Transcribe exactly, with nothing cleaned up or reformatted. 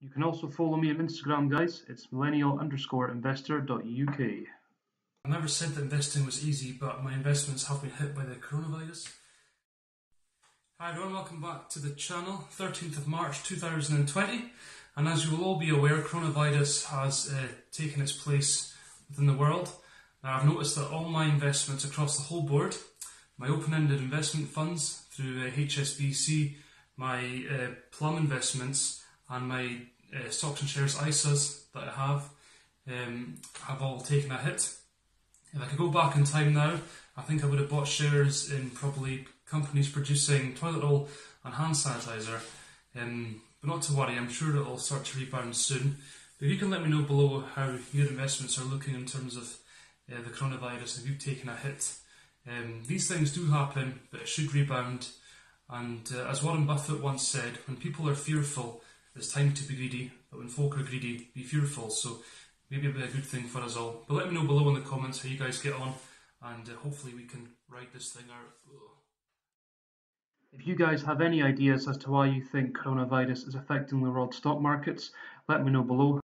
You can also follow me on Instagram, guys. It's millennial underscore investor.uk. I never said that investing was easy, but my investments have been hit by the coronavirus. Hi everyone, welcome back to the channel. thirteenth of March two thousand twenty, and as you will all be aware, coronavirus has uh, taken its place within the world. Now, I've noticed that all my investments across the whole board, my open-ended investment funds through uh, H S B C, my uh, Plum investments, and my uh, stocks and shares I S As that I have, um, have all taken a hit. If I could go back in time now, I think I would have bought shares in probably companies producing toilet roll and hand sanitizer. Um, but not to worry, I'm sure it'll start to rebound soon. But you can let me know below how your investments are looking in terms of uh, the coronavirus, if you've taken a hit. Um, these things do happen, but it should rebound. And uh, as Warren Buffett once said, when people are fearful, it's time to be greedy, but when folk are greedy, be fearful. So maybe it'll be a good thing for us all. But let me know below in the comments how you guys get on, and uh, hopefully we can ride this thing out. If you guys have any ideas as to why you think coronavirus is affecting the world stock markets, let me know below.